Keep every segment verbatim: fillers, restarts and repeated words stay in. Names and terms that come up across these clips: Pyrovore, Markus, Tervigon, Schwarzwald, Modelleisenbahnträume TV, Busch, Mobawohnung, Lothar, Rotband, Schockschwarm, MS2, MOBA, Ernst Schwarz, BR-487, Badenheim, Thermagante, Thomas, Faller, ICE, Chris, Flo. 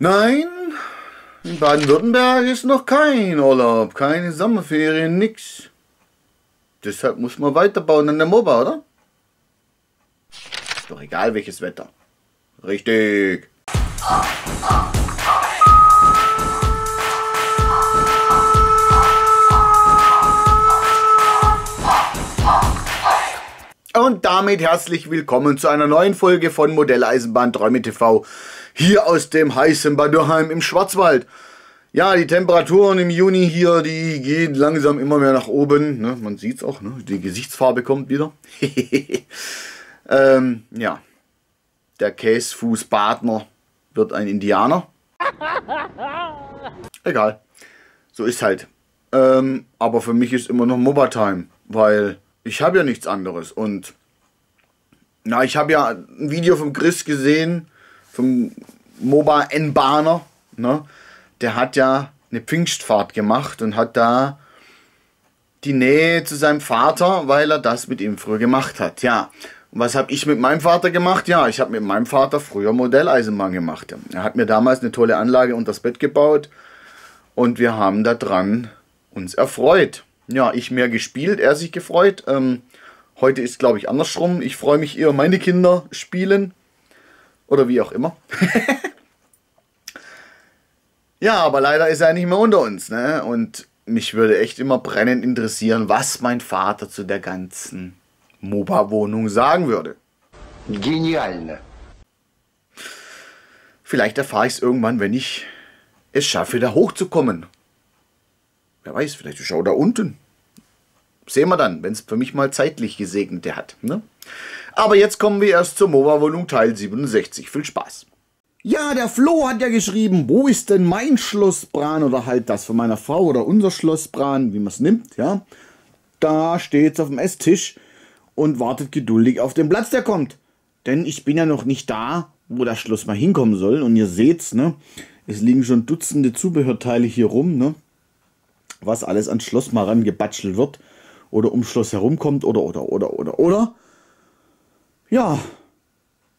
Nein, in Baden-Württemberg ist noch kein Urlaub, keine Sommerferien, nix. Deshalb muss man weiterbauen an der MOBA, oder? Ist doch egal, welches Wetter. Richtig. Und damit herzlich willkommen zu einer neuen Folge von Modelleisenbahnträume T V. Hier aus dem heißen Badenheim im Schwarzwald. Ja, die Temperaturen im Juni hier, die gehen langsam immer mehr nach oben. Ne? Man sieht es auch, ne? Die Gesichtsfarbe kommt wieder. ähm, ja, der Käsefußbadner wird ein Indianer. Egal, so ist halt. Ähm, aber für mich ist immer noch MOBA-Time, weil ich habe ja nichts anderes. Und na, ich habe ja ein Video vom Chris gesehen, vom MOBA-N-Bahner, ne? Der hat ja eine Pfingstfahrt gemacht und hat da die Nähe zu seinem Vater, weil er das mit ihm früher gemacht hat. Ja, und was habe ich mit meinem Vater gemacht? Ja, ich habe mit meinem Vater früher Modelleisenbahn gemacht. Er hat mir damals eine tolle Anlage unters Bett gebaut und wir haben da dran uns erfreut. Ja, ich mehr gespielt, er sich gefreut. Ähm, heute ist, glaube ich, andersrum. Ich freue mich eher, meine Kinder spielen. Oder wie auch immer. Ja, aber leider ist er nicht mehr unter uns, ne? Und mich würde echt immer brennend interessieren, was mein Vater zu der ganzen MOBA-Wohnung sagen würde. Genial, ne? Vielleicht erfahre ich es irgendwann, wenn ich es schaffe, da hochzukommen. Wer weiß, vielleicht schaue ich da unten. Sehen wir dann, wenn es für mich mal zeitlich Gesegnete hat, ne? Aber jetzt kommen wir erst zur MOBA-Wohnung Teil siebenundsechzig. Viel Spaß. Ja, der Flo hat ja geschrieben, wo ist denn mein Schlossbran oder halt das von meiner Frau oder unser Schlossbran, wie man es nimmt, ja. Da steht es auf dem Esstisch und wartet geduldig auf den Platz, der kommt. Denn ich bin ja noch nicht da, wo das Schloss mal hinkommen soll. Und ihr seht's, ne, es liegen schon Dutzende Zubehörteile hier rum, ne, was alles ans Schloss mal rangebatschelt wird oder ums Schloss herumkommt oder, oder, oder, oder, oder. Ja,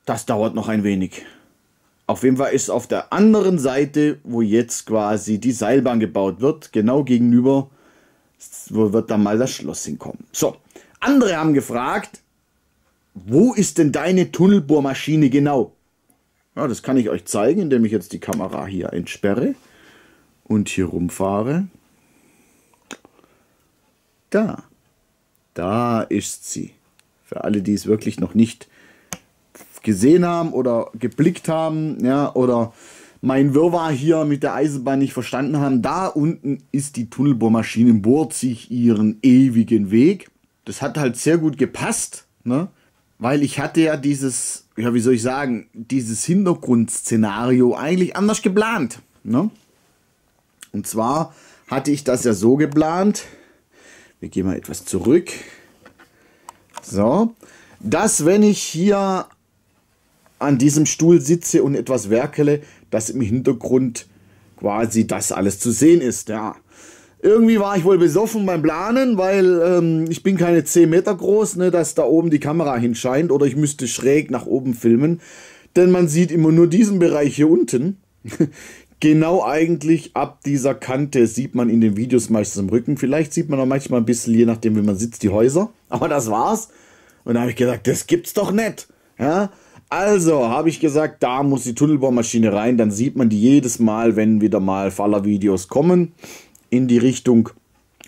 das dauert noch ein wenig. Auf jeden Fall ist es auf der anderen Seite, wo jetzt quasi die Seilbahn gebaut wird, genau gegenüber, wo wird dann mal das Schloss hinkommen. So, andere haben gefragt, wo ist denn deine Tunnelbohrmaschine genau? Ja, das kann ich euch zeigen, indem ich jetzt die Kamera hier entsperre und hier rumfahre. Da, da ist sie. Für alle, die es wirklich noch nicht gesehen haben oder geblickt haben, ja, oder mein Wirrwarr hier mit der Eisenbahn nicht verstanden haben, da unten ist die Tunnelbohrmaschine, bohrt sich ihren ewigen Weg. Das hat halt sehr gut gepasst, ne? Weil ich hatte ja dieses, ja, wie soll ich sagen, dieses Hintergrundszenario eigentlich anders geplant, ne? Und zwar hatte ich das ja so geplant, wir gehen mal etwas zurück, so, dass wenn ich hier an diesem Stuhl sitze und etwas werkele, dass im Hintergrund quasi das alles zu sehen ist. Ja. Irgendwie war ich wohl besoffen beim Planen, weil ähm, ich bin keine zehn Meter groß, ne, dass da oben die Kamera hinscheint oder ich müsste schräg nach oben filmen, denn man sieht immer nur diesen Bereich hier unten. Genau eigentlich ab dieser Kante sieht man in den Videos meistens im Rücken. Vielleicht sieht man auch manchmal ein bisschen, je nachdem wie man sitzt, die Häuser. Aber das war's. Und da habe ich gesagt, das gibt's doch nicht. Ja? Also habe ich gesagt, da muss die Tunnelbohrmaschine rein. Dann sieht man die jedes Mal, wenn wieder mal Faller-Videos kommen in die Richtung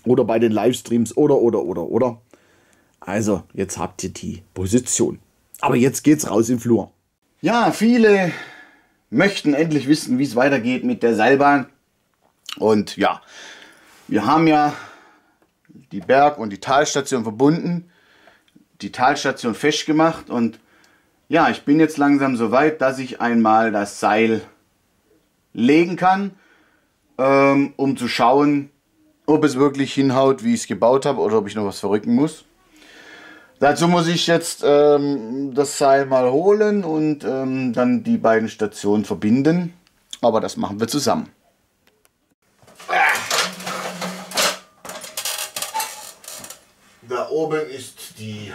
oder bei den Livestreams oder, oder, oder, oder. Also jetzt habt ihr die Position. Aber jetzt geht's raus im Flur. Ja, viele möchten endlich wissen, wie es weitergeht mit der Seilbahn. Und ja, wir haben ja die Berg- und die Talstation verbunden, die Talstation festgemacht und ja, ich bin jetzt langsam so weit, dass ich einmal das Seil legen kann, ähm, um zu schauen, ob es wirklich hinhaut, wie ich es gebaut habe oder ob ich noch was verrücken muss. Dazu muss ich jetzt ähm, das Seil mal holen und ähm, dann die beiden Stationen verbinden. Aber das machen wir zusammen. Da oben ist die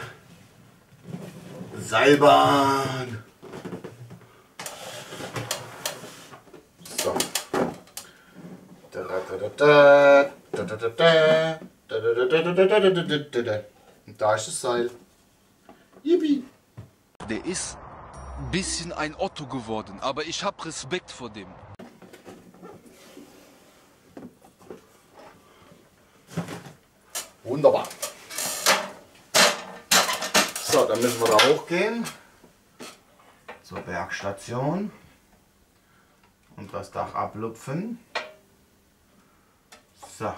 Seilbahn. Und da ist das Seil. Yippie. Der ist ein bisschen ein Otto geworden, aber ich habe Respekt vor dem. Wunderbar. So, dann müssen wir da hochgehen zur Bergstation und das Dach ablupfen. So,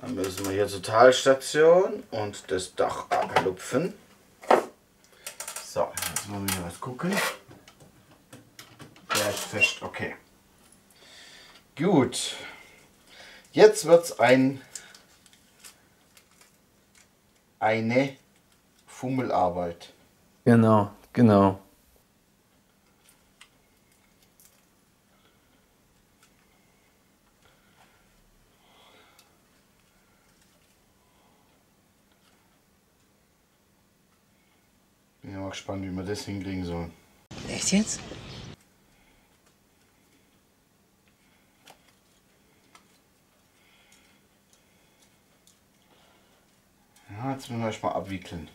dann müssen wir hier zur Talstation und das Dach ablupfen. So, jetzt wollen wir hier was gucken. Der ist fest, okay. Gut, jetzt wird es ein, eine Fummelarbeit. Genau, genau. Bin ja mal gespannt, wie wir das hinkriegen sollen. Echt jetzt? Ja, jetzt müssen wir euch mal abwickeln.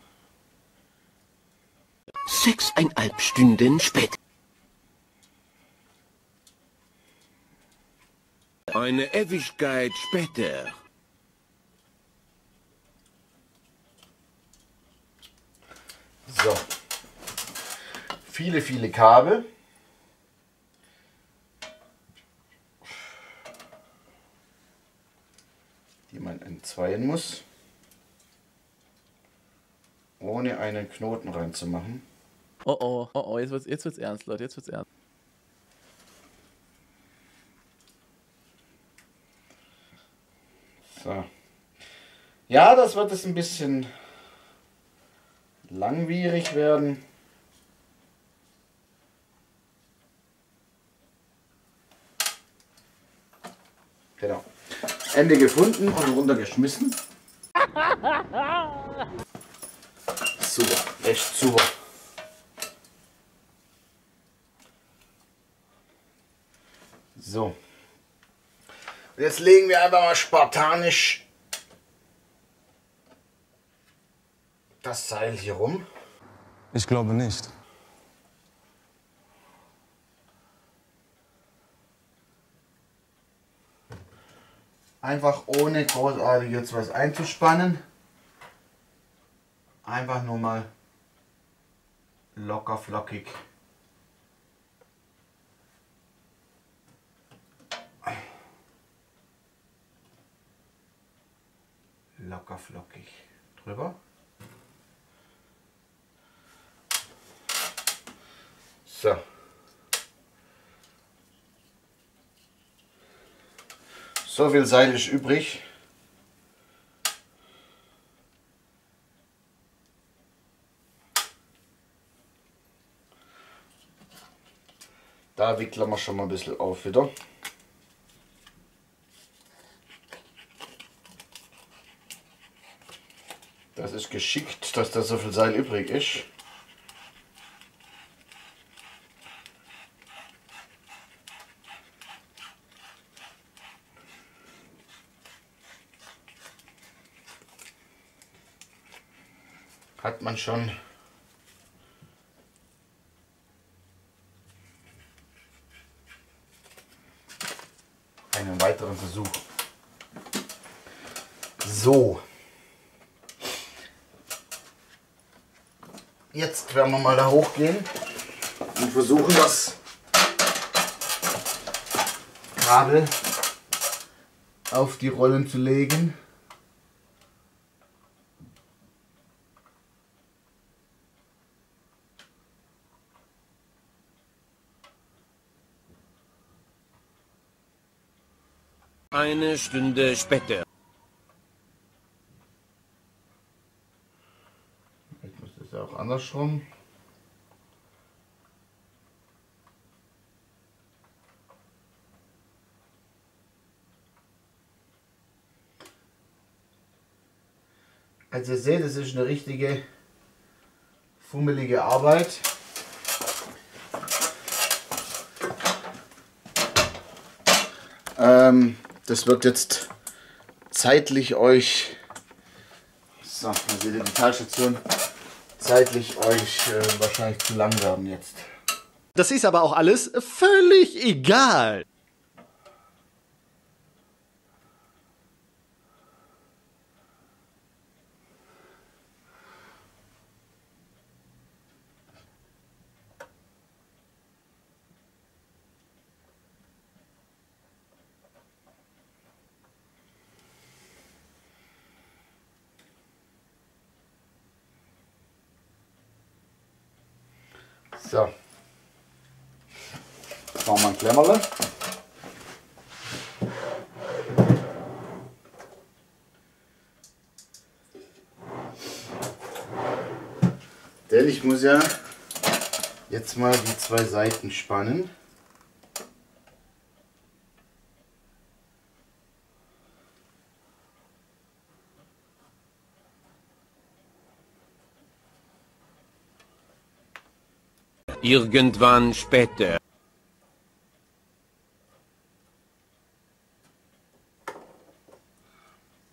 Sechseinhalb Stunden später. Eine Ewigkeit später. So. Viele, viele Kabel. Die man entzweien muss. Ohne einen Knoten reinzumachen. Oh oh, oh oh, jetzt wird's, jetzt wird's ernst, Leute, jetzt wird's ernst. So. Ja, das wird es ein bisschen langwierig werden. Genau. Ende gefunden und runtergeschmissen. Super, echt super. So, und jetzt legen wir einfach mal spartanisch das Seil hier rum. Ich glaube nicht. Einfach ohne großartig jetzt was einzuspannen. Einfach nur mal locker flockig. Locker flockig drüber. So. So viel Seil ist übrig. Da wickeln wir schon mal ein bisschen auf wieder. Das ist geschickt, dass da so viel Seil übrig ist. Hat man schon einen weiteren Versuch. So. Jetzt werden wir mal da hochgehen und versuchen, das Kabel auf die Rollen zu legen. Eine Stunde später. Auch andersrum. Als ihr seht, es ist eine richtige fummelige Arbeit. Ähm, das wird jetzt zeitlich euch, so, mal seht ihr die Talstation, zeitlich euch äh, wahrscheinlich zu lang werden jetzt. Das ist aber auch alles völlig egal. So, jetzt machen wir ein Klemmerle. Denn ich muss ja jetzt mal die zwei Seiten spannen. Irgendwann später.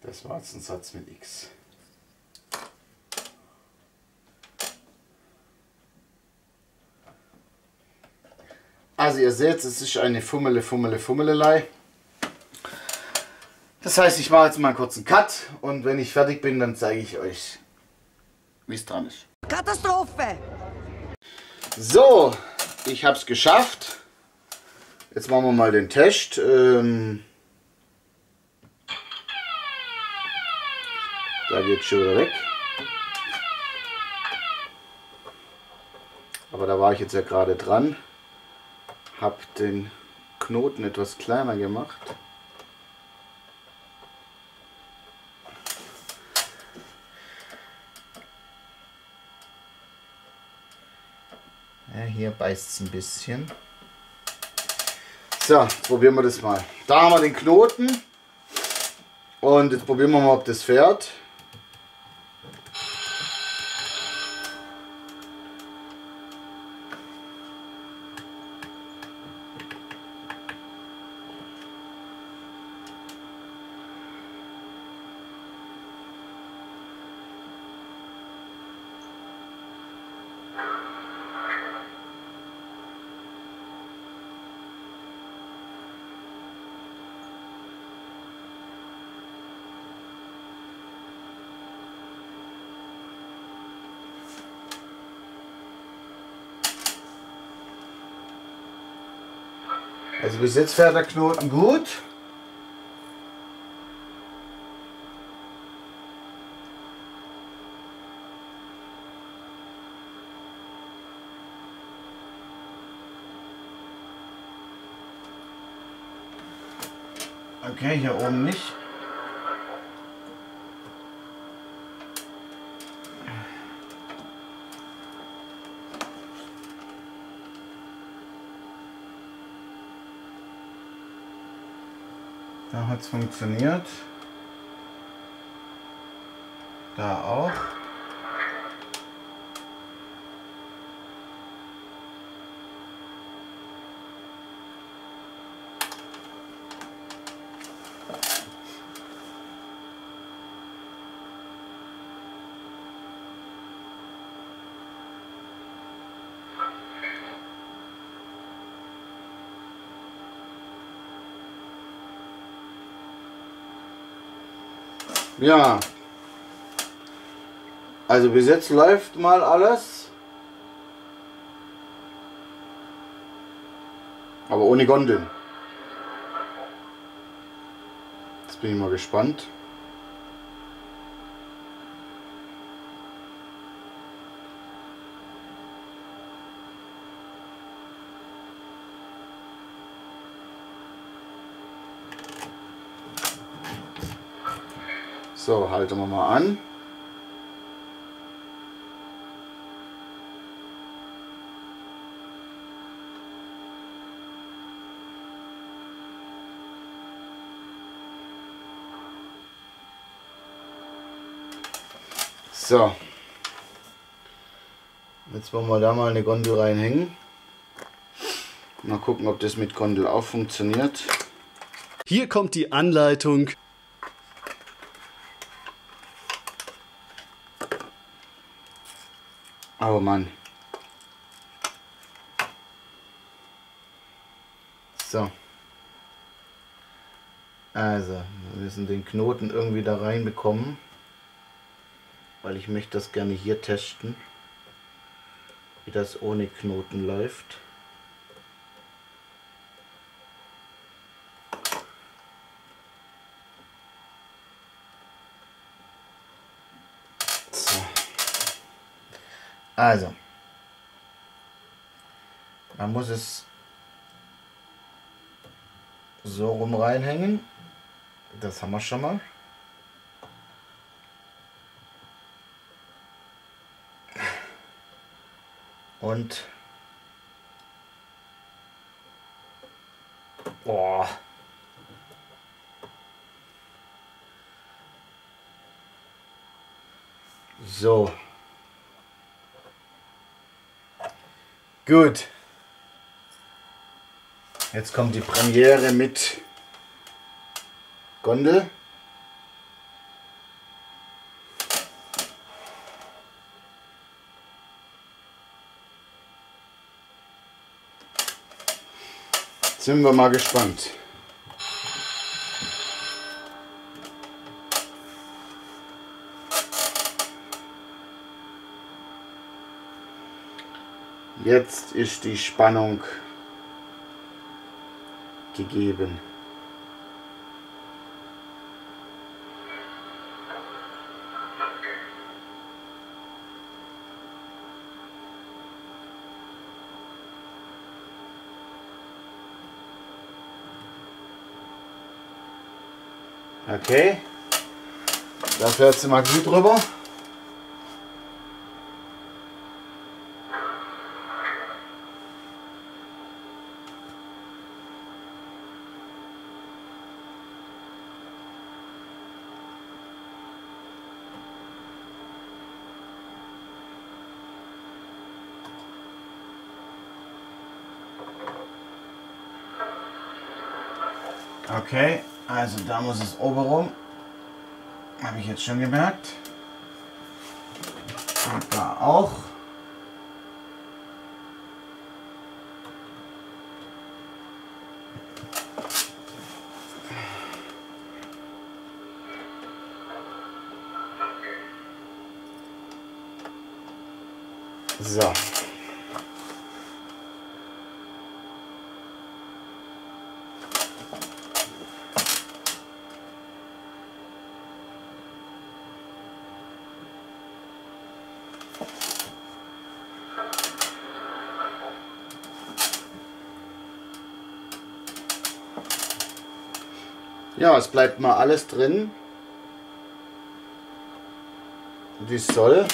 Das war jetzt ein Satz mit X. Also ihr seht, es ist eine Fummele, Fummele, Fummelelei. Das heißt, ich mache jetzt mal einen kurzen Cut und wenn ich fertig bin, dann zeige ich euch, wie es dran ist. Katastrophe! So, ich habe es geschafft. Jetzt machen wir mal den Test. Ähm, da geht es schon wieder weg. Aber da war ich jetzt ja gerade dran. Habe den Knoten etwas kleiner gemacht. Hier beißt es ein bisschen. So, jetzt probieren wir das mal. Da haben wir den Knoten. Und jetzt probieren wir mal, ob das fährt. Also bis jetzt fährt der Knoten gut. Okay, hier oben nicht. Da hat es funktioniert. Da auch. Ja, also bis jetzt läuft mal alles, aber ohne Gondeln. Jetzt bin ich mal gespannt. So, halten wir mal an. So. Jetzt wollen wir da mal eine Gondel reinhängen. Mal gucken, ob das mit Gondel auch funktioniert. Hier kommt die Anleitung. Oh Mann. So. Also, wir müssen den Knoten irgendwie da reinbekommen, weil ich möchte das gerne hier testen, wie das ohne Knoten läuft. So. Also, man muss es so rum reinhängen. Das haben wir schon mal. Und boah. So. Gut. Jetzt kommt die Premiere mit Gondel. Sind wir mal gespannt. Jetzt ist die Spannung gegeben. Okay, da fährt sie mal gut rüber. Okay. Also da muss es oben rum, habe ich jetzt schon gemerkt, und da auch. So. Ja, es bleibt mal alles drin, wie es soll.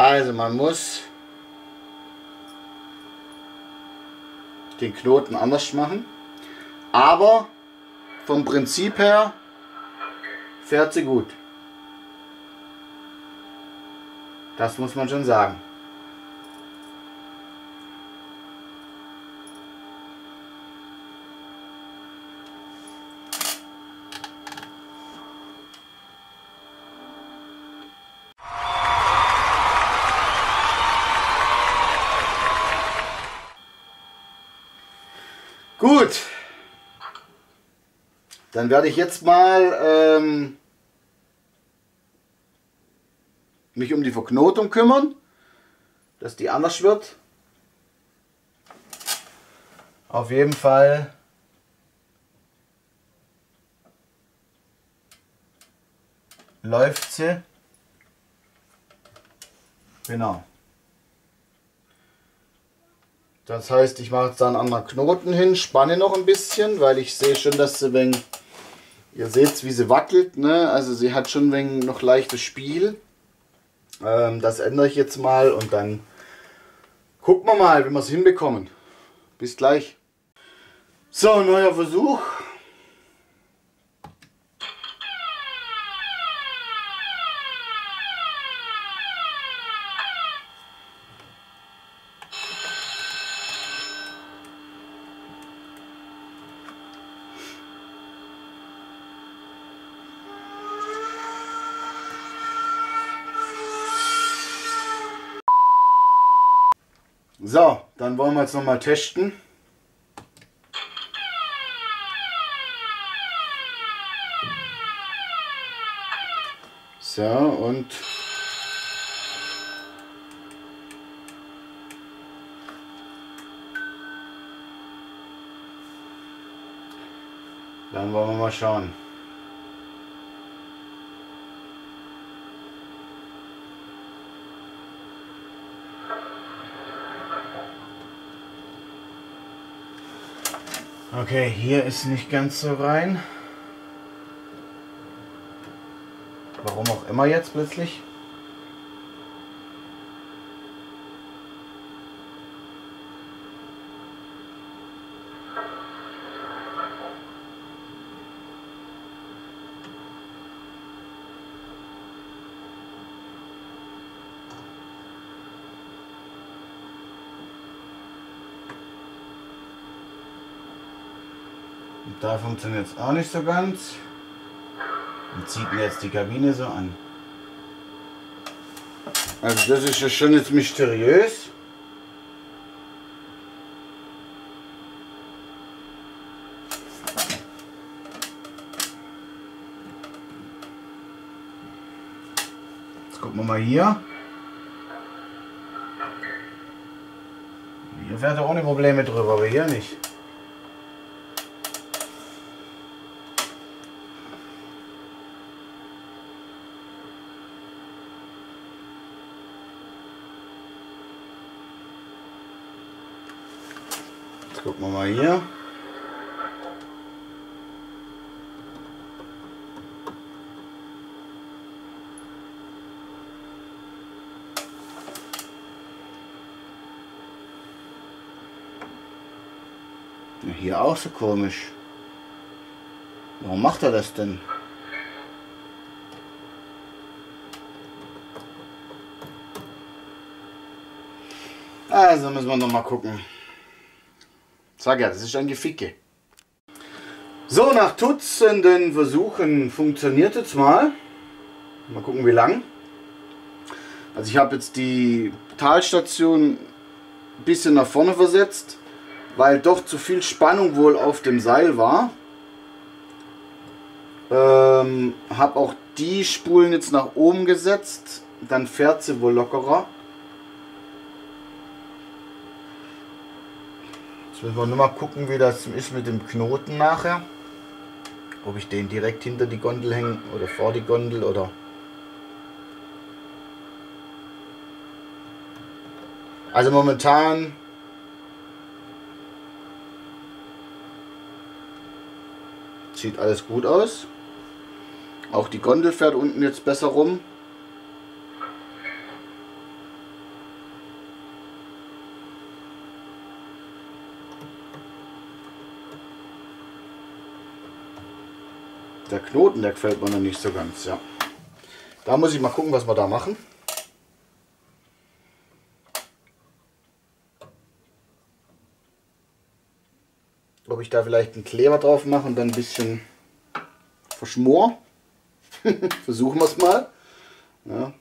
Also man muss den Knoten anders machen, aber vom Prinzip her fährt sie gut. Das muss man schon sagen. Gut, dann werde ich jetzt mal ähm, mich um die Verknotung kümmern, dass die anders wird. Auf jeden Fall läuft sie. Genau. Das heißt, ich mache jetzt da einen anderen Knoten hin, spanne noch ein bisschen, weil ich sehe schon, dass sie wenn, ihr seht, wie sie wackelt, ne? Also sie hat schon wenn noch leichtes Spiel. Ähm, das ändere ich jetzt mal und dann gucken wir mal, wie wir es hinbekommen. Bis gleich. So, neuer Versuch. So, dann wollen wir jetzt nochmal testen. So, und dann wollen wir mal schauen. Okay, hier ist nicht ganz so rein. Warum auch immer jetzt plötzlich. Da funktioniert es auch nicht so ganz. Und zieht mir jetzt die Kabine so an. Also das ist ja schon jetzt mysteriös. Jetzt gucken wir mal hier. Hier fährt er ohne Probleme drüber, aber hier nicht. Gucken wir mal hier. Hier auch so komisch. Warum macht er das denn? Also müssen wir noch mal gucken. Sag ja, das ist ein Geficke. So, nach dutzenden Versuchen funktioniert jetzt mal. Mal gucken, wie lang. Also ich habe jetzt die Talstation ein bisschen nach vorne versetzt, weil doch zu viel Spannung wohl auf dem Seil war. Ähm, habe auch die Spulen jetzt nach oben gesetzt, dann fährt sie wohl lockerer. Jetzt müssen wir nur mal gucken, wie das ist mit dem Knoten nachher. Ob ich den direkt hinter die Gondel hänge oder vor die Gondel oder... Also momentan... Sieht alles gut aus. Auch die Gondel fährt unten jetzt besser rum. Der Knoten, der gefällt mir noch nicht so ganz, ja. Da muss ich mal gucken, was wir da machen. Ob ich da vielleicht einen Kleber drauf mache und dann ein bisschen verschmor. Versuchen wir es mal. Ja.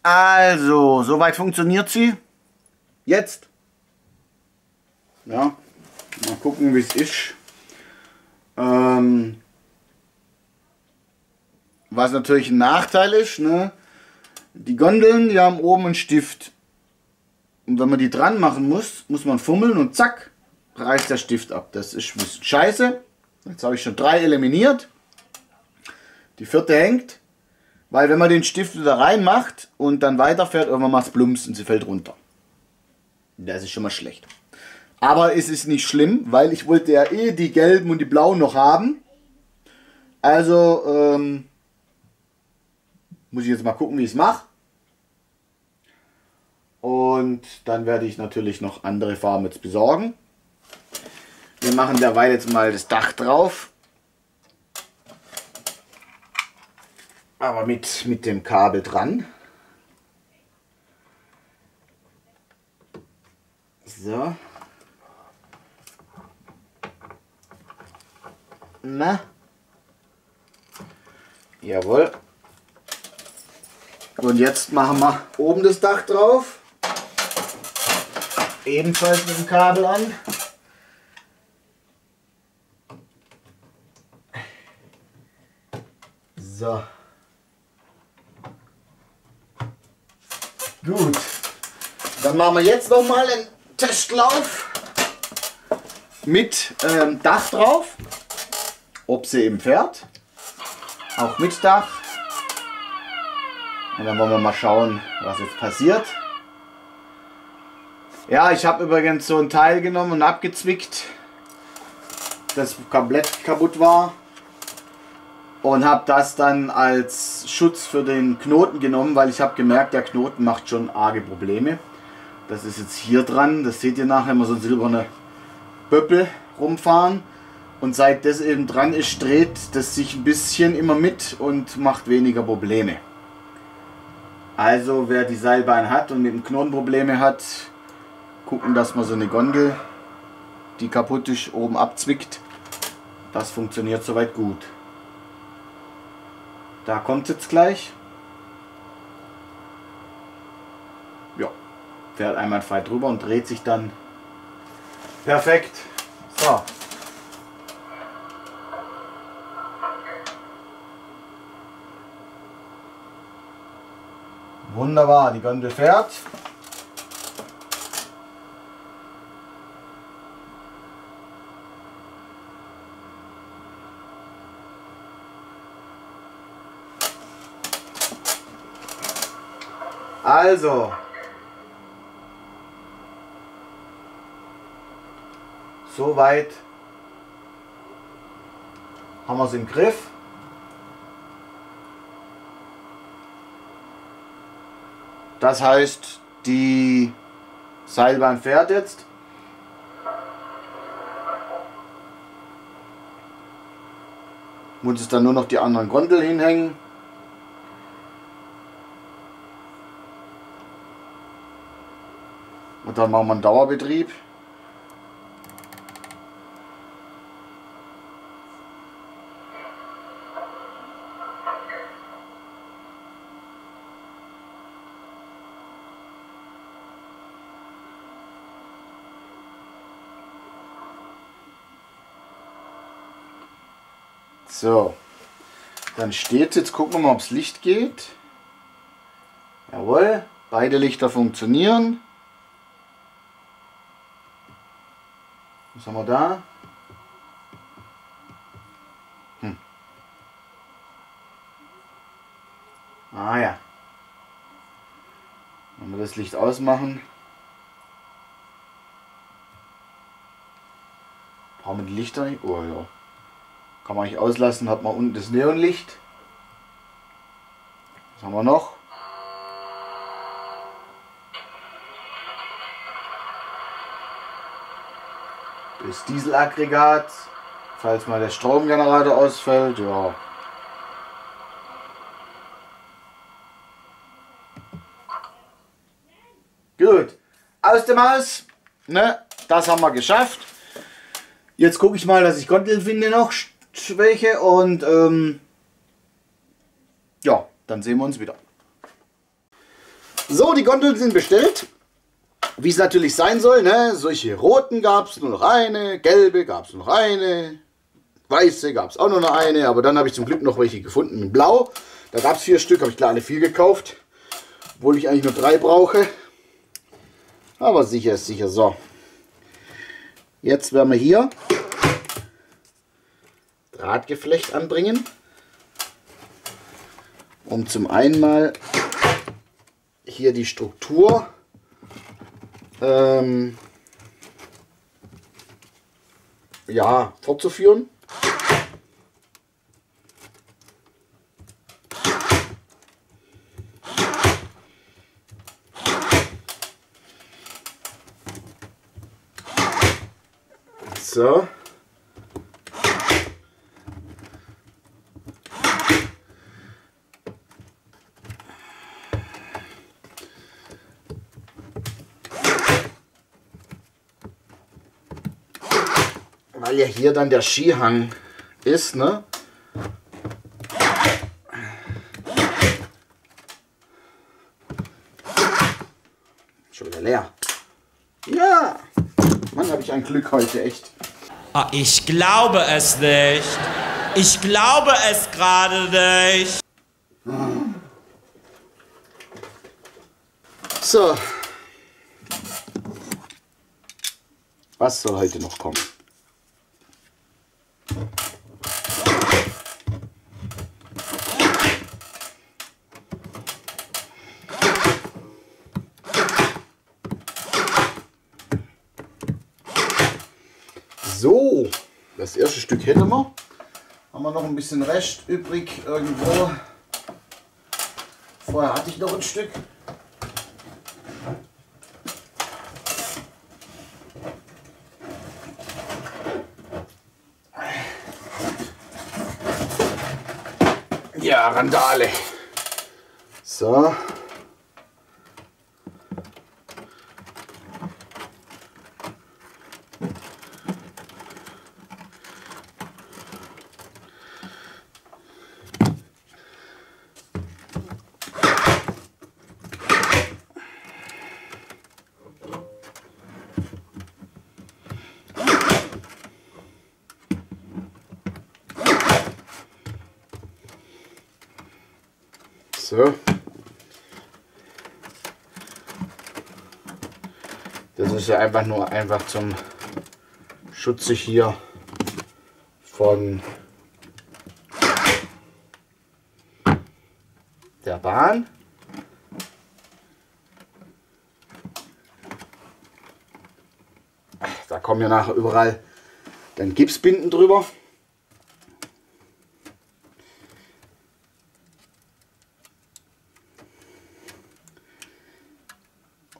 Also, soweit funktioniert sie. Jetzt. Ja, mal gucken, wie es ist. Ähm, was natürlich ein Nachteil ist, ne? Die Gondeln, die haben oben einen Stift. Und wenn man die dran machen muss, muss man fummeln und zack, reißt der Stift ab. Das ist ein bisschen scheiße. Jetzt habe ich schon drei eliminiert. Die vierte hängt, weil wenn man den Stift wieder reinmacht und dann weiterfährt, irgendwann macht es plumps und sie fällt runter. Das ist schon mal schlecht. Aber es ist nicht schlimm, weil ich wollte ja eh die gelben und die blauen noch haben. Also ähm, muss ich jetzt mal gucken, wie ich es mache. Und dann werde ich natürlich noch andere Farben jetzt besorgen. Wir machen derweil jetzt mal das Dach drauf. Aber mit, mit dem Kabel dran. So. Na. Jawohl. Und jetzt machen wir oben das Dach drauf. Ebenfalls mit dem Kabel an. So. Gut. Dann machen wir jetzt nochmal einen Testlauf mit ähm, Dach drauf. Ob sie eben fährt. Auch mit Dach. Und dann wollen wir mal schauen, was jetzt passiert. Ja, ich habe übrigens so ein Teil genommen und abgezwickt, das komplett kaputt war. Und habe das dann als Schutz für den Knoten genommen, weil ich habe gemerkt, der Knoten macht schon arge Probleme. Das ist jetzt hier dran, das seht ihr nachher, wenn wir so einen silbernen Böppel rumfahren. Und seit das eben dran ist, dreht das sich ein bisschen immer mit und macht weniger Probleme. Also wer die Seilbahn hat und mit dem Knoten Probleme hat, gucken, dass man so eine Gondel, die kaputt ist, oben abzwickt. Das funktioniert soweit gut. Da kommt es jetzt gleich. Ja, fährt einwandfrei drüber und dreht sich dann perfekt. So. Wunderbar, die Gondel fährt. Also, soweit haben wir es im Griff. Das heißt, die Seilbahn fährt jetzt. Muss es dann nur noch die anderen Gondeln hinhängen. Und dann machen wir einen Dauerbetrieb. So, dann steht es, jetzt gucken wir mal, ob das Licht geht. Jawohl, beide Lichter funktionieren. Was haben wir da? Hm. Ah ja. Wenn wir das Licht ausmachen, brauchen wir die Lichter nicht? Oh ja. Kann man nicht auslassen, hat man unten das Neonlicht. Was haben wir noch? Das Dieselaggregat, falls mal der Stromgenerator ausfällt, ja. Gut, aus dem Haus, ne, das haben wir geschafft. Jetzt gucke ich mal, dass ich Gondeln finde noch, welche, und ähm, ja, dann sehen wir uns wieder. So, die Gondeln sind bestellt. Wie es natürlich sein soll, ne? Solche roten gab es nur noch eine, gelbe gab es nur noch eine, weiße gab es auch nur noch eine, aber dann habe ich zum Glück noch welche gefunden in blau. Da gab es vier Stück, habe ich klar alle vier gekauft, obwohl ich eigentlich nur drei brauche. Aber sicher ist sicher. So, jetzt werden wir hier Drahtgeflecht anbringen. um zum einen mal hier die Struktur ähm, ja, fortzuführen. So. Weil ja hier dann der Skihang ist, ne? Schon wieder leer. Ja! Mann, habe ich ein Glück heute, echt. Oh, ich glaube es nicht. Ich glaube es gerade nicht. So. Was soll heute noch kommen? So, das erste Stück hätten wir. Haben wir noch ein bisschen Rest übrig irgendwo. Vorher hatte ich noch ein Stück. Ja, Randale. So. So. Das ist ja einfach nur einfach zum Schutze hier von der Bahn. Da kommen ja nachher überall dann Gipsbinden drüber.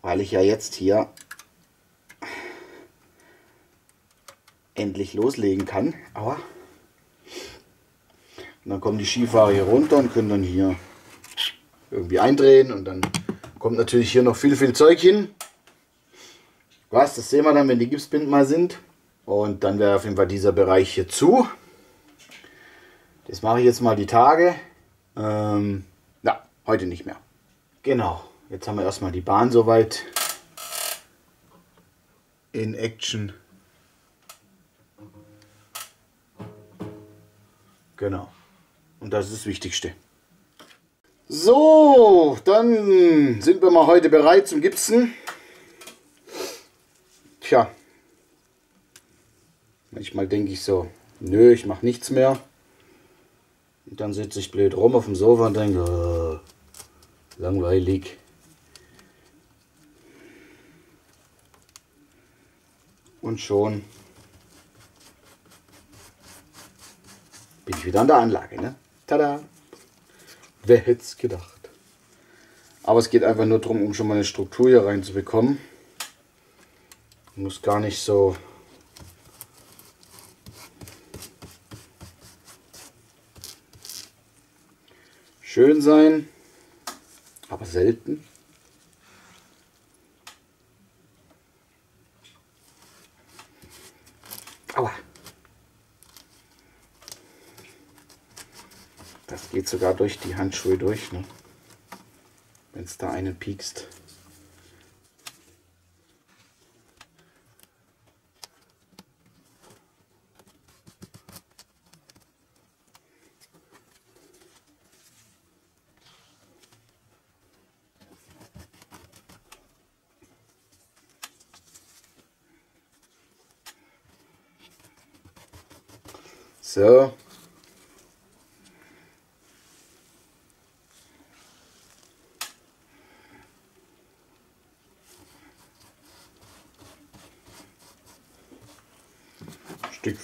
Weil ich ja jetzt hier endlich loslegen kann. Aber dann kommen die Skifahrer hier runter und können dann hier irgendwie eindrehen. Und dann kommt natürlich hier noch viel, viel Zeug hin. Was, das sehen wir dann, wenn die Gipsbinden mal sind. Und dann wäre auf jeden Fall dieser Bereich hier zu. Das mache ich jetzt mal die Tage. Ähm, na, heute nicht mehr. Genau. Jetzt haben wir erstmal die Bahn soweit in Action. Genau. Und das ist das Wichtigste. So, dann sind wir mal heute bereit zum Gipsen. Tja. Manchmal denke ich so, nö, ich mache nichts mehr. Und dann sitze ich blöd rum auf dem Sofa und denke, äh, langweilig. Und schon bin ich wieder an der Anlage, ne? Tada! Wer hätte es gedacht? Aber es geht einfach nur darum, um schon mal eine Struktur hier reinzubekommen. Muss gar nicht so schön sein, aber selten. Geht sogar durch die Handschuhe durch, ne? Wenn es da einen piekst. So.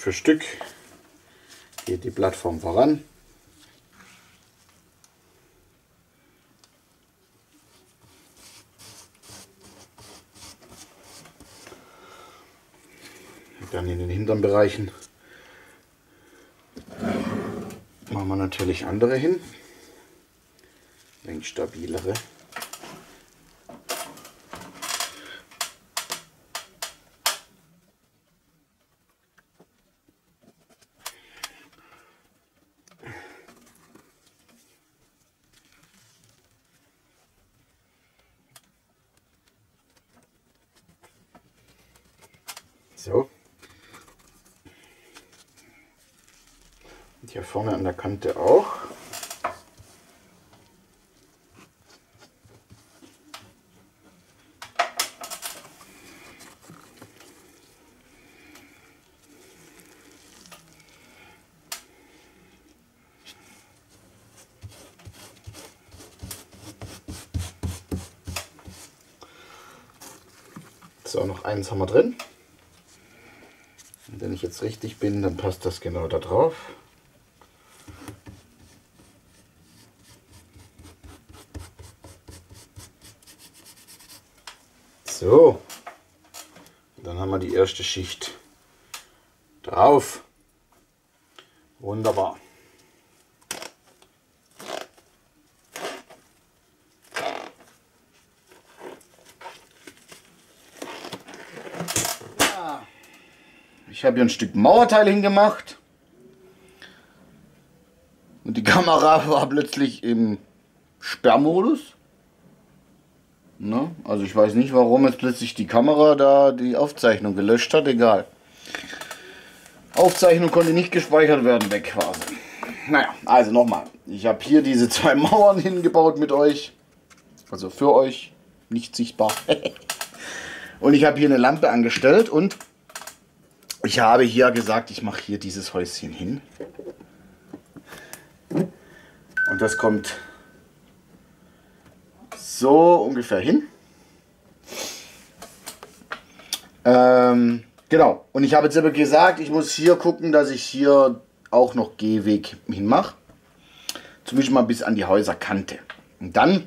für Stück geht die Plattform voran. Dann in den hinteren Bereichen machen wir natürlich andere hin, längst stabilere. So. Und hier vorne an der Kante auch. So, noch eins haben wir drin. Wenn ich jetzt richtig bin, dann passt das genau da drauf. So, dann haben wir die erste Schicht drauf. Wunderbar. Ich habe hier ein Stück Mauerteil hingemacht und die Kamera war plötzlich im Sperrmodus. Ne? Also ich weiß nicht, warum jetzt plötzlich die Kamera da die Aufzeichnung gelöscht hat, egal. Aufzeichnung konnte nicht gespeichert werden, weg quasi. Naja, also nochmal, ich habe hier diese zwei Mauern hingebaut mit euch, also für euch, nicht sichtbar. Und ich habe hier eine Lampe angestellt und ich habe hier gesagt, ich mache hier dieses Häuschen hin. Und das kommt so ungefähr hin. Ähm, genau. Und ich habe jetzt aber gesagt, ich muss hier gucken, dass ich hier auch noch Gehweg hinmache. Zumindest mal bis an die Häuserkante. Und dann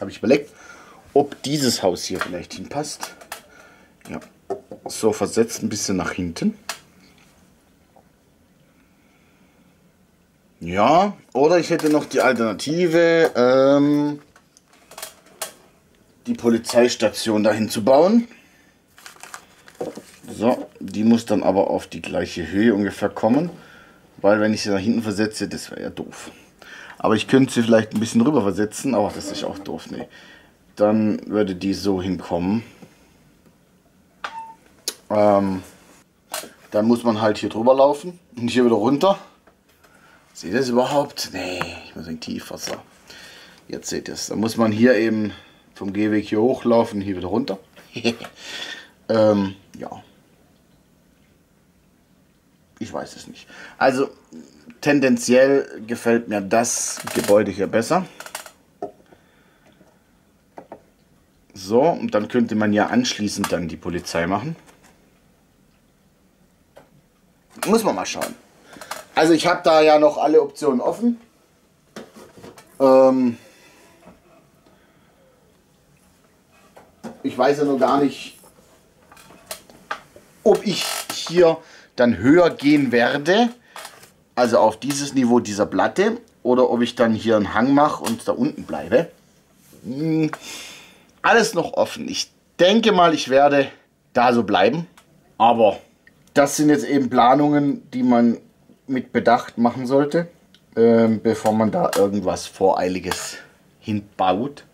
habe ich überlegt, ob dieses Haus hier vielleicht hinpasst. Ja. So, versetzt ein bisschen nach hinten. Ja, oder ich hätte noch die Alternative, ähm, die Polizeistation dahin zu bauen. So, die muss dann aber auf die gleiche Höhe ungefähr kommen, weil wenn ich sie nach hinten versetze, das wäre ja doof. Aber ich könnte sie vielleicht ein bisschen rüber versetzen, aber das ist auch doof, ne. Dann würde die so hinkommen. Ähm, dann muss man halt hier drüber laufen und hier wieder runter. Seht ihr das überhaupt? Nee, ich muss in Tiefwasser. Jetzt seht ihr es. Dann muss man hier eben vom Gehweg hier hochlaufen, hier wieder runter. ähm, ja. Ich weiß es nicht. Also tendenziell gefällt mir das Gebäude hier besser. So, und dann könnte man ja anschließend dann die Polizei machen. Muss man mal schauen. Also ich habe da ja noch alle Optionen offen. Ähm ich weiß ja nur gar nicht, ob ich hier dann höher gehen werde, also auf dieses Niveau dieser Platte, oder ob ich dann hier einen Hang mache und da unten bleibe. Hm. Alles noch offen. Ich denke mal, ich werde da so bleiben, aber das sind jetzt eben Planungen, die man mit Bedacht machen sollte, ähm, bevor man da irgendwas Voreiliges hinbaut.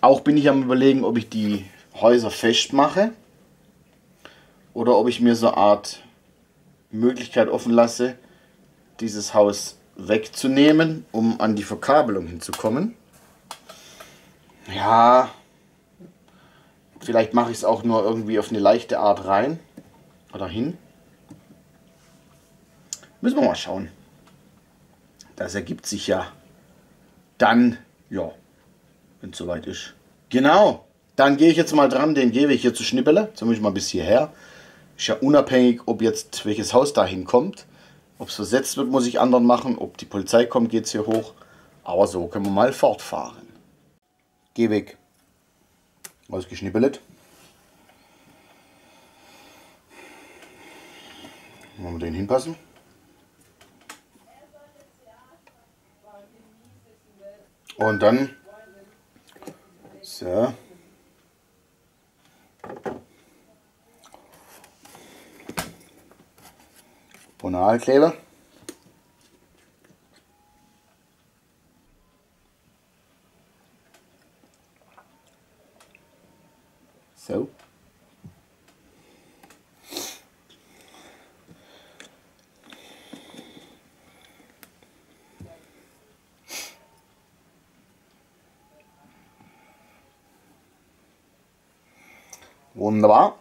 Auch bin ich am Überlegen, ob ich die Häuser festmache oder ob ich mir so eine Art Möglichkeit offen lasse, dieses Haus wegzunehmen, um an die Verkabelung hinzukommen. Ja, vielleicht mache ich es auch nur irgendwie auf eine leichte Art rein. Oder hin. Müssen wir mal schauen. Das ergibt sich ja dann, ja, wenn es soweit ist. Genau, dann gehe ich jetzt mal dran, den Gehweg hier zu schnippeln. Zumindest mal bis hierher. Ist ja unabhängig, ob jetzt welches Haus da hinkommt. Ob es versetzt wird, muss ich anderen machen. Ob die Polizei kommt, geht es hier hoch. Aber so können wir mal fortfahren. Geh weg. Ausgeschnippelt. Wollen wir den hinpassen? Und dann. So. Bonalkleber. So. Wunderbar.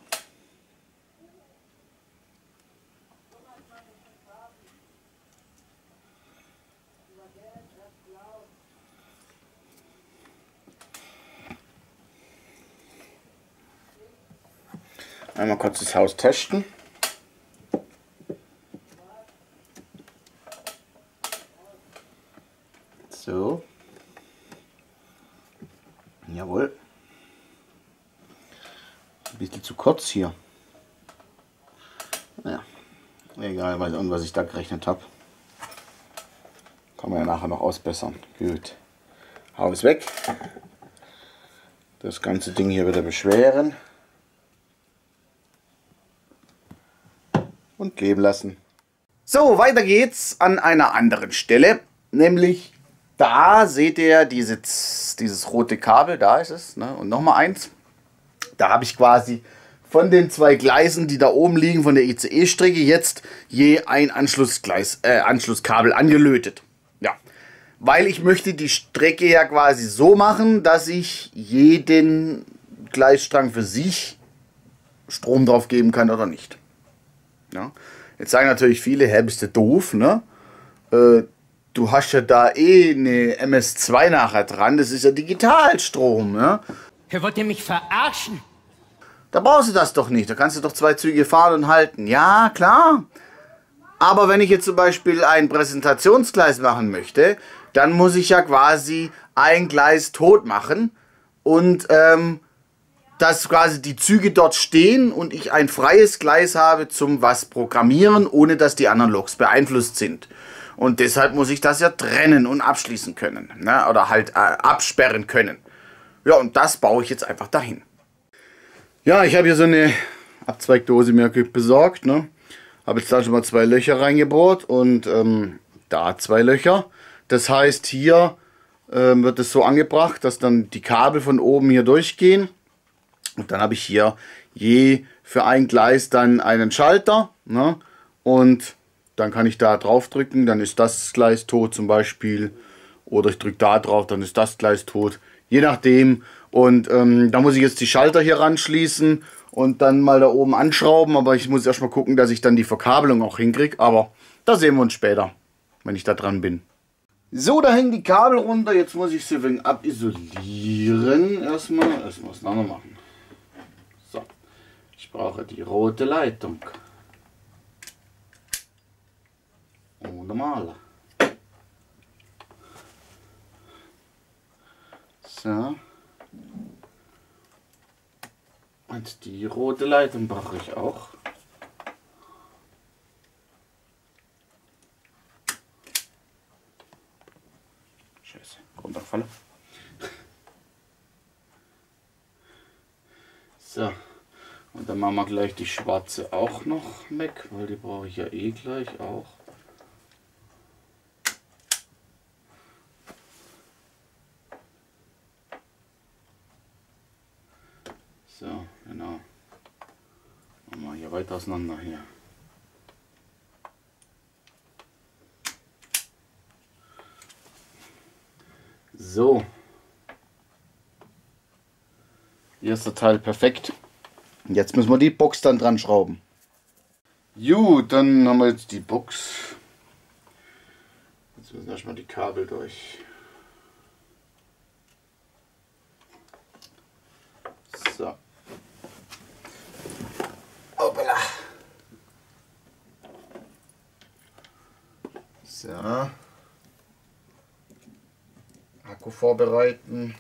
Einmal kurz das Haus testen. So. Jawohl. Ein bisschen zu kurz hier. Naja. Egal, weiß nicht, was ich da gerechnet habe. Kann man ja nachher noch ausbessern. Gut. Haus weg. Das ganze Ding hier wieder beschweren. Und kleben lassen. So, weiter geht's an einer anderen Stelle. Nämlich da seht ihr diese, dieses rote Kabel, da ist es. Ne? Und nochmal eins. Da habe ich quasi von den zwei Gleisen, die da oben liegen, von der I C E-Strecke, jetzt je ein Anschlussgleis, äh, Anschlusskabel angelötet. Ja, weil ich möchte die Strecke ja quasi so machen, dass ich jeden Gleisstrang für sich Strom drauf geben kann oder nicht. Ja. Jetzt sagen natürlich viele, hä, bist du doof, ne? Äh, du hast ja da eh eine M S zwei nachher dran, das ist ja Digitalstrom, ne? Hier wollt ihr mich verarschen? Da brauchst du das doch nicht, da kannst du doch zwei Züge fahren und halten. Ja, klar. Aber wenn ich jetzt zum Beispiel ein Präsentationsgleis machen möchte, dann muss ich ja quasi ein Gleis tot machen und, ähm, dass quasi die Züge dort stehen und ich ein freies Gleis habe zum was programmieren, ohne dass die anderen Loks beeinflusst sind. Und deshalb muss ich das ja trennen und abschließen können, ne? Oder halt äh, absperren können. Ja, und das baue ich jetzt einfach dahin. Ja, ich habe hier so eine Abzweigdose mir besorgt, ne? Habe jetzt da schon mal zwei Löcher reingebohrt und ähm, da zwei Löcher. Das heißt, hier ähm, wird es so angebracht, dass dann die Kabel von oben hier durchgehen. Und dann habe ich hier je für ein Gleis dann einen Schalter, ne? Und dann kann ich da drauf drücken, dann ist das Gleis tot zum Beispiel. Oder ich drücke da drauf, dann ist das Gleis tot. Je nachdem. Und ähm, da muss ich jetzt die Schalter hier ranschließen und dann mal da oben anschrauben. Aber ich muss erstmal gucken, dass ich dann die Verkabelung auch hinkriege. Aber da sehen wir uns später, wenn ich da dran bin. So, da hängen die Kabel runter. Jetzt muss ich sie wegen abisolieren. Erstmal, erstmal auseinander machen. Ich brauche die rote Leitung. Ohne Maler. So. Und die rote Leitung brauche ich auch. Scheiße, runtergefallen. So. Und dann machen wir gleich die schwarze auch noch weg, weil die brauche ich ja eh gleich auch. So, genau. Machen wir hier weit auseinander hier. So. Hier ist der Teil perfekt. Jetzt müssen wir die Box dann dran schrauben. Gut, dann haben wir jetzt die Box. Jetzt müssen erstmal die Kabel durch. So. Hoppala. So. Akku vorbereiten.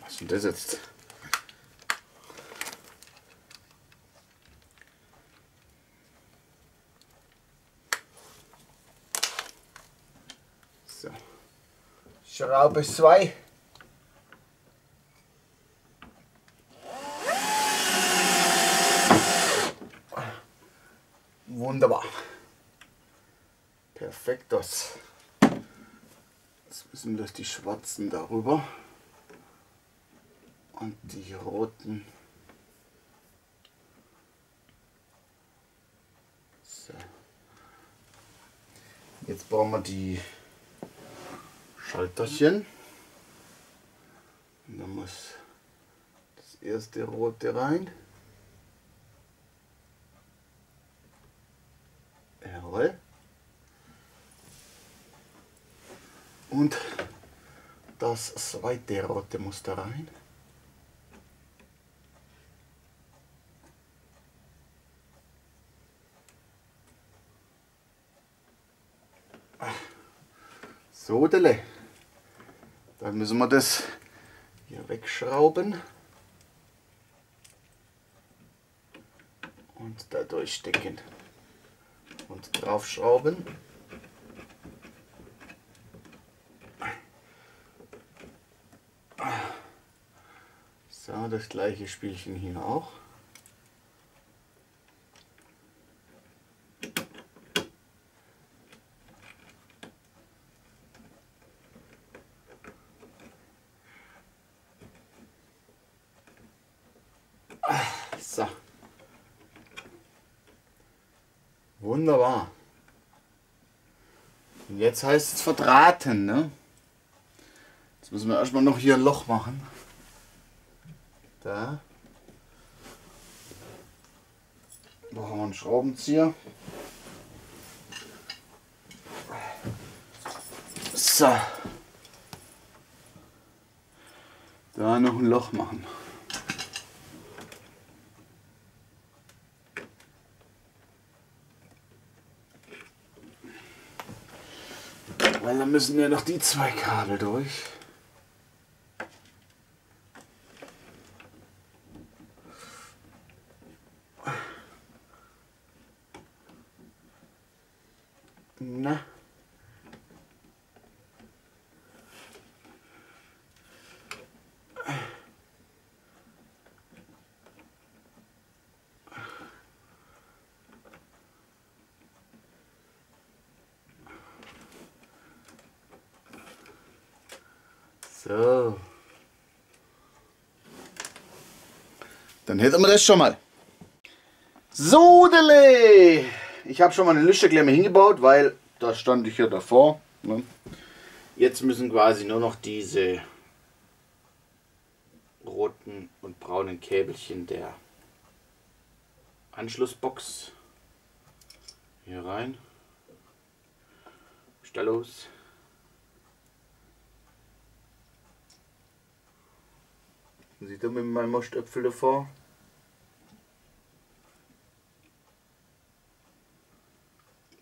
Was denn das jetzt? So. Schraube zwei. Wunderbar. Perfekt das. Jetzt müssen das die schwarzen darüber. Und die roten. So. Jetzt brauchen wir die Schalterchen. Und dann muss das erste rote rein. Jawohl. Und das zweite rote muss da rein. So, dann müssen wir das hier wegschrauben und da durchstecken und draufschrauben. So, das gleiche Spielchen hier auch. So. Wunderbar. Und jetzt heißt es verdrahten, ne? Jetzt müssen wir erstmal noch hier ein Loch machen. Da. Da haben wir einen Schraubenzieher. So. Da noch ein Loch machen. Weil dann müssen ja noch die zwei Kabel durch. Na. So. Dann hätten wir das schon mal. So, dele. Ich habe schon mal eine Lüsterklemme hingebaut, weil da stand ich ja davor. Ne? Jetzt müssen quasi nur noch diese roten und braunen Käbelchen der Anschlussbox hier rein. Stell los. Sieht er mit meinem Mostöpfel davor?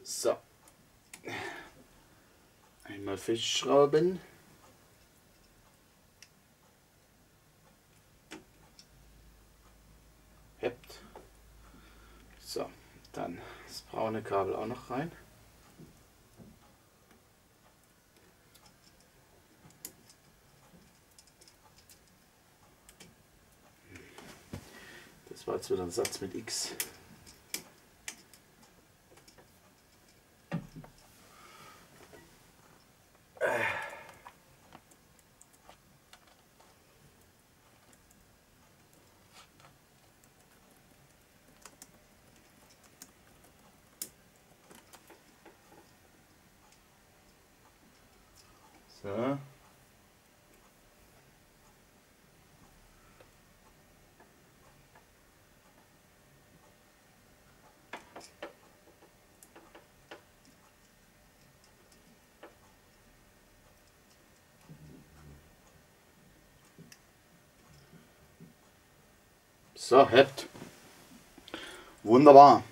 So. Einmal festschrauben. Hebt. So, dann das braune Kabel auch noch rein. Das war jetzt wieder ein Satz mit X. So. So, hebt. Wunderbar.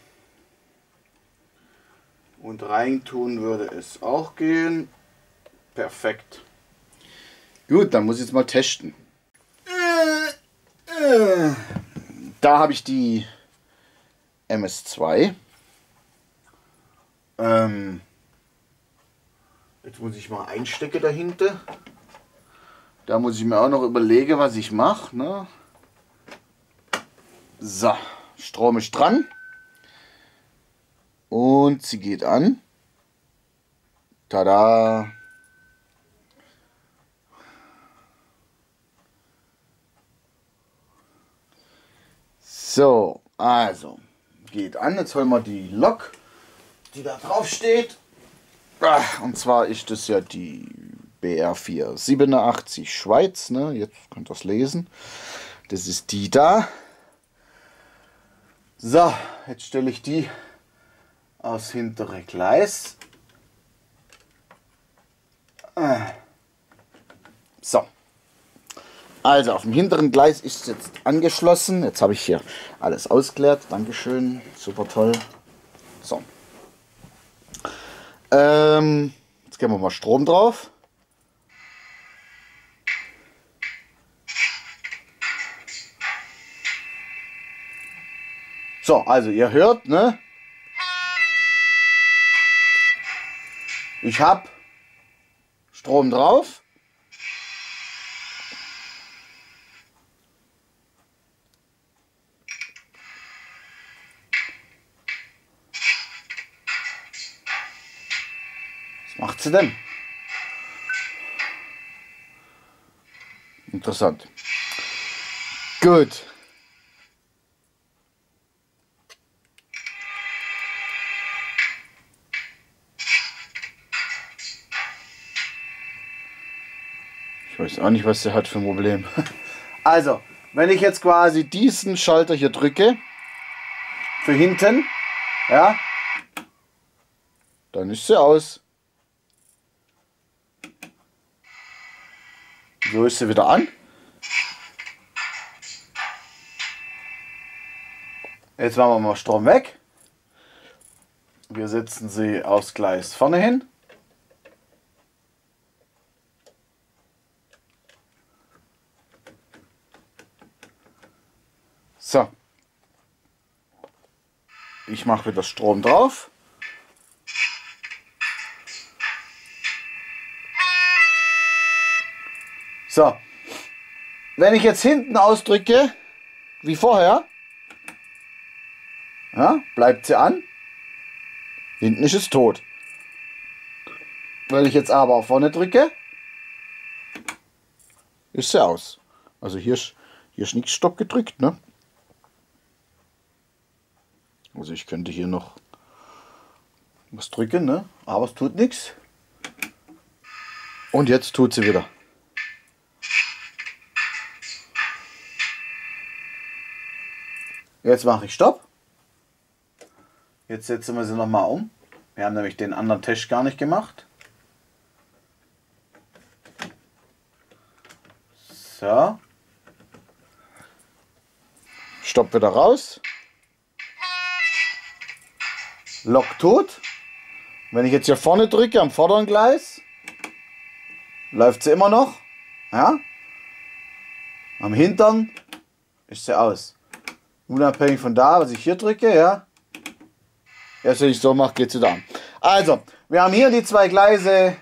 Und rein tun würde es auch gehen. Perfekt. Gut, dann muss ich jetzt mal testen. Da habe ich die M S zwei. Ähm, jetzt muss ich mal einstecken dahinter. Da muss ich mir auch noch überlegen, was ich mache. Ne? So, Strom ist dran. Und sie geht an. Tada! So, also, geht an. Jetzt holen wir die Lok, die da drauf steht. Und zwar ist das ja die B R vier acht sieben Schweiz. Ne? Jetzt könnt ihr es lesen. Das ist die da. So, jetzt stelle ich die aufs hintere Gleis. So. Also auf dem hinteren Gleis ist es jetzt angeschlossen. Jetzt habe ich hier alles ausgeleert. Dankeschön. Super toll. So. Ähm, jetzt geben wir mal Strom drauf. So, also ihr hört, ne? Ich habe Strom drauf. Was macht sie denn? Interessant. Gut. Ich weiß auch nicht, was der hat für ein Problem. Also, wenn ich jetzt quasi diesen Schalter hier drücke, für hinten, ja, dann ist sie aus. So ist sie wieder an. Jetzt machen wir mal Strom weg. Wir setzen sie aufs Gleis vorne hin. So, ich mache wieder Strom drauf. So, wenn ich jetzt hinten ausdrücke, wie vorher, ja, bleibt sie an, hinten ist es tot. Wenn ich jetzt aber vorne drücke, ist sie aus. Also hier ist, hier ist nichts Stopp gedrückt, ne? Also ich könnte hier noch was drücken, ne? Aber es tut nichts. Und jetzt tut sie wieder. Jetzt mache ich Stopp. Jetzt setzen wir sie nochmal um. Wir haben nämlich den anderen Test gar nicht gemacht. So. Stopp wieder raus. Lok tot. Wenn ich jetzt hier vorne drücke am vorderen Gleis, läuft sie immer noch. Ja? Am hinteren ist sie aus. Unabhängig von da, was ich hier drücke, ja. Erst wenn ich so mache, geht sie da an. Also, wir haben hier die zwei Gleise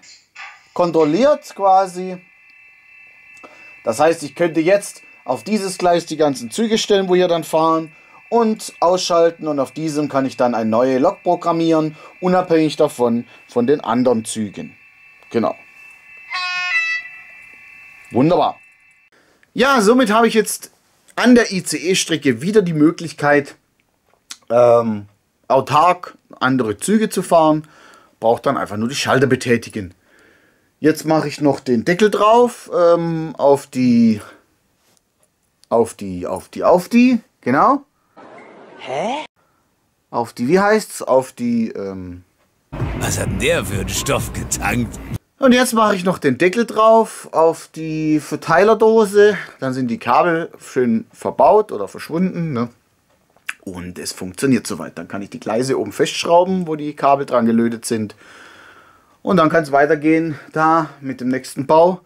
kontrolliert quasi. Das heißt, ich könnte jetzt auf dieses Gleis die ganzen Züge stellen, wo hier dann fahren. Und ausschalten, und auf diesem kann ich dann eine neue Lok programmieren, unabhängig davon von den anderen Zügen. Genau. Wunderbar. Ja, somit habe ich jetzt an der I C E-Strecke wieder die Möglichkeit, ähm, autark andere Züge zu fahren. Braucht dann einfach nur die Schalter betätigen. Jetzt mache ich noch den Deckel drauf, ähm, auf die, auf die, auf die, auf die, genau. Hä? Auf die, wie heißt's? Auf die, ähm... Was hat denn der für einen Stoff getankt? Und jetzt mache ich noch den Deckel drauf auf die Verteilerdose. Dann sind die Kabel schön verbaut oder verschwunden, ne? Und es funktioniert soweit. Dann kann ich die Gleise oben festschrauben, wo die Kabel dran gelötet sind. Und dann kann es weitergehen da mit dem nächsten Bau.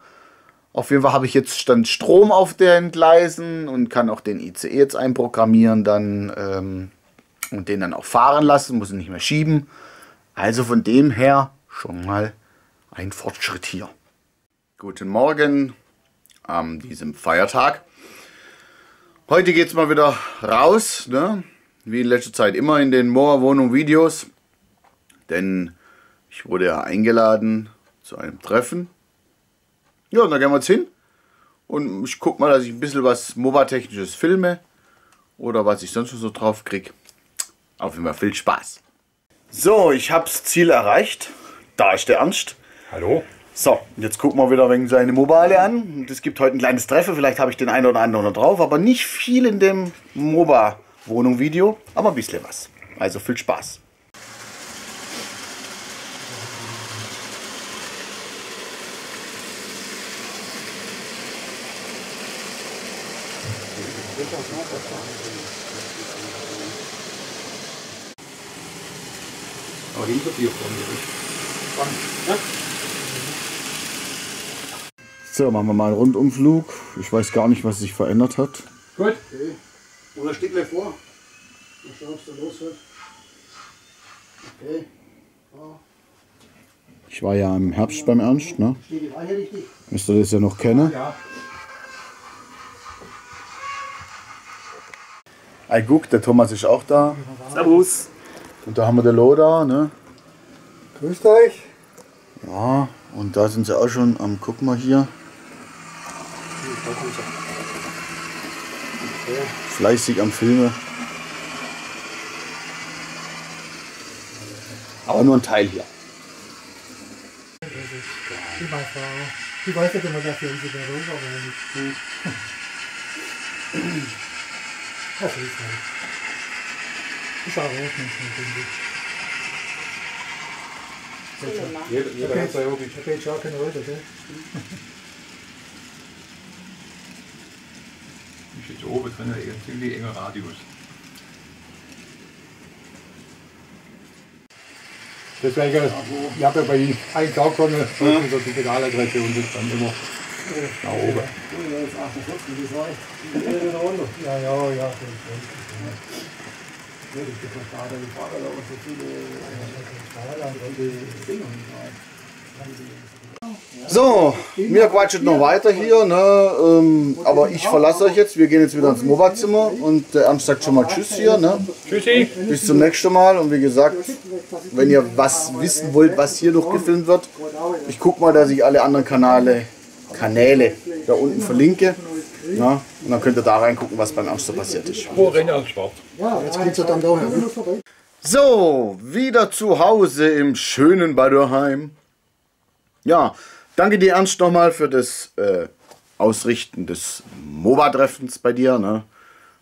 Auf jeden Fall habe ich jetzt Stand Strom auf den Gleisen und kann auch den I C E jetzt einprogrammieren dann, ähm, und den dann auch fahren lassen, muss ihn nicht mehr schieben. Also von dem her schon mal ein Fortschritt hier. Guten Morgen an diesem Feiertag. Heute geht es mal wieder raus, ne? Wie in letzter Zeit immer in den MOBA-Wohnung-Videos, denn ich wurde ja eingeladen zu einem Treffen. Ja, und da gehen wir jetzt hin und ich gucke mal, dass ich ein bisschen was MOBA-Technisches filme oder was ich sonst noch so drauf kriege. Auf jeden Fall viel Spaß. So, ich habe das Ziel erreicht. Da ist der Ernst. Hallo. So, jetzt gucken wir wieder wegen seine MOBA an. Es gibt heute ein kleines Treffen, vielleicht habe ich den einen oder anderen drauf, aber nicht viel in dem MOBA-Wohnung-Video, aber ein bisschen was. Also viel Spaß. Aber hinter dir von mir. So, machen wir mal einen Rundumflug. Ich weiß gar nicht, was sich verändert hat. Gut. Okay. Oder steht gleich vor. Mal schauen, was da los wird. Okay. Ja. Ich war ja im Herbst ja beim Ernst, ne? Steht die Reihe richtig? Müsst ihr das ja noch kennen. Ja. Ey, guck, der Thomas ist auch da. Servus. Und da haben wir den Lothar, ne? Grüßt euch. Ja, und da sind sie auch schon am, guck mal hier. Fleißig am Filme. Aber nur ein Teil hier. Die weiß nicht, immer sehr viel unsicher ist, aber nicht gut. Das ist nicht. Ist auch nicht so gut. Jeder hat seine Hobby. Da geht schon keine Leute, gell? Ich stehe oben drin, ein ziemlich enger Radius. Deswegen, ich habe ja bei Ihnen einen Tag schon die Pedaladresse und das dann immer. Da oben. Ja, ja, ja. So, wir quatschen noch weiter hier, ne? Ähm, aber ich verlasse euch jetzt. Wir gehen jetzt wieder ins MOBA-Zimmer und der Ernst sagt schon mal Tschüss hier. Ne? Tschüssi. Bis zum nächsten Mal und wie gesagt, wenn ihr was wissen wollt, was hier noch gefilmt wird, ich guck mal, dass ich alle anderen Kanäle Kanäle da unten verlinke. Ja, und dann könnt ihr da reingucken, was beim Ernst so passiert ist. Jetzt geht's ja dann daher. So, wieder zu Hause im schönen Badenheim. Ja, danke dir Ernst nochmal für das äh, Ausrichten des MOBA-Treffens bei dir. Ne?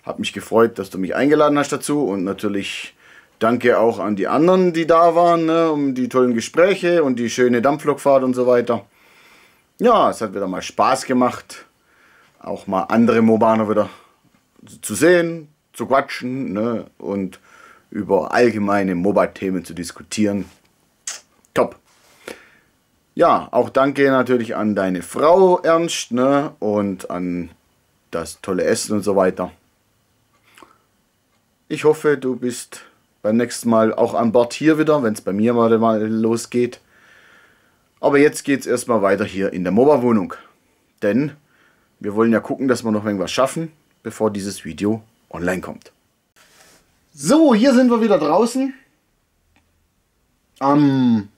Hab mich gefreut, dass du mich eingeladen hast dazu und natürlich danke auch an die anderen, die da waren, ne? Um die tollen Gespräche und die schöne Dampflokfahrt und so weiter. Ja, es hat wieder mal Spaß gemacht, auch mal andere MOBAner wieder zu sehen, zu quatschen, ne, und über allgemeine MOBA-Themen zu diskutieren. Top! Ja, auch danke natürlich an deine Frau Ernst, ne, und an das tolle Essen und so weiter. Ich hoffe, du bist beim nächsten Mal auch an Bord hier wieder, wenn es bei mir mal, mal losgeht. Aber jetzt geht es erstmal weiter hier in der MOBA-Wohnung. Denn wir wollen ja gucken, dass wir noch irgendwas schaffen, bevor dieses Video online kommt. So, hier sind wir wieder draußen. Am